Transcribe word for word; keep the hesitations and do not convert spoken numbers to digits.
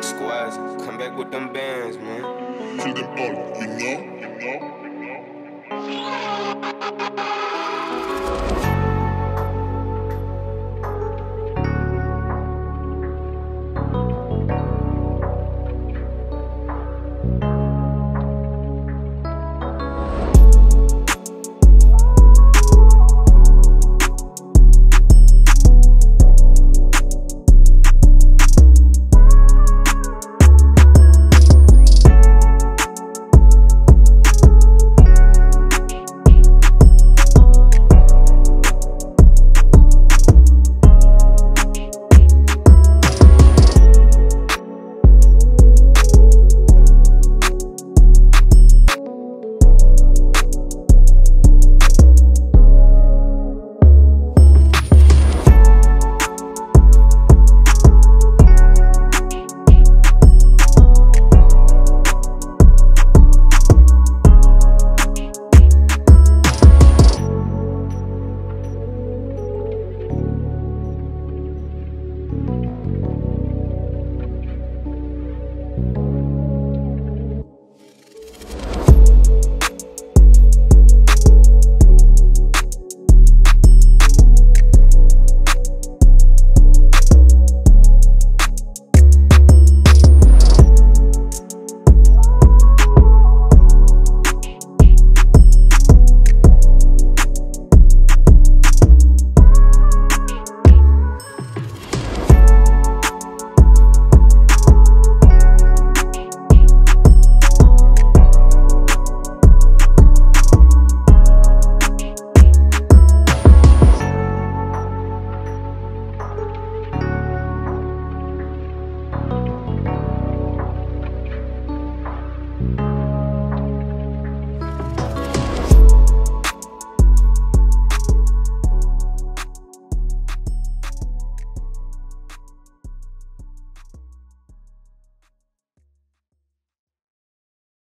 big squads. Come back with them bands, man. To the ball, you know, you know, you know.